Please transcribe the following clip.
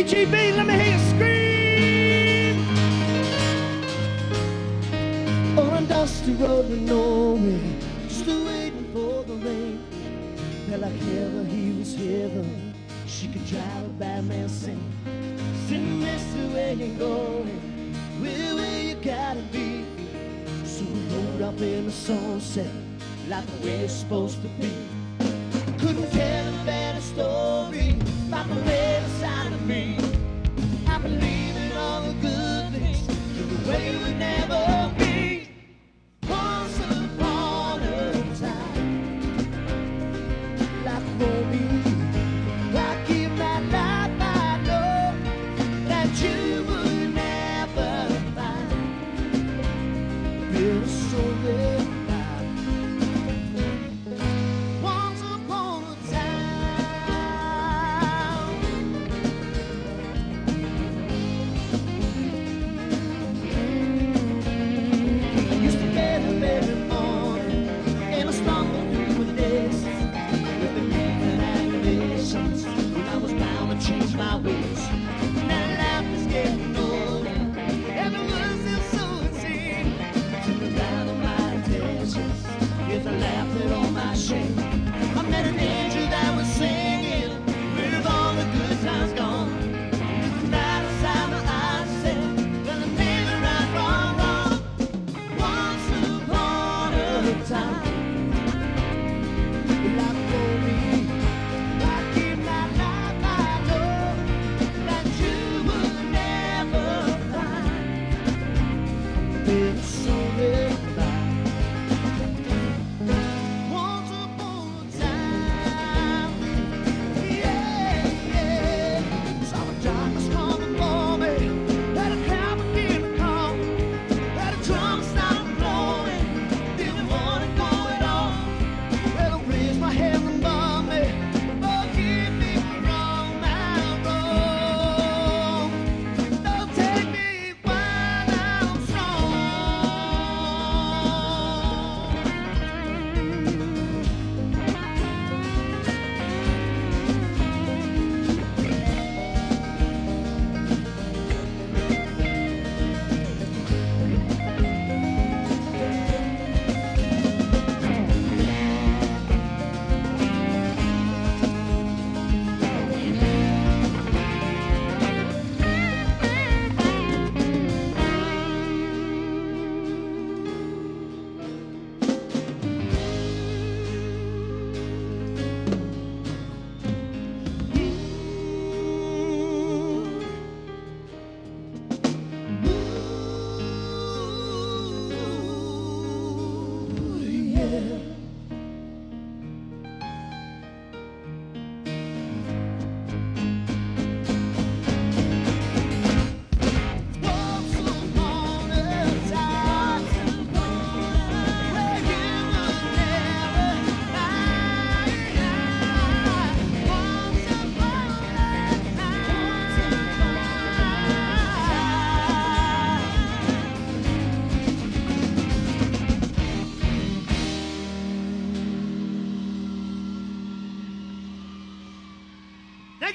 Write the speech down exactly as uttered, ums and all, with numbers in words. H E B, let me hear you scream. On a dusty road to nowhere, just waiting for the rain. Felt like heaven, he was heaven. She could drive a bad man sing. Sing this the way you're going, where, where you gotta be. So we rode up in the sunset, like the way it's supposed to be. Couldn't tell a better story about the way inside of me. I believe in all the good things, to the way we never be. Once upon a time, like for me, I give my life, I know that you would never find. Feel so good. Thank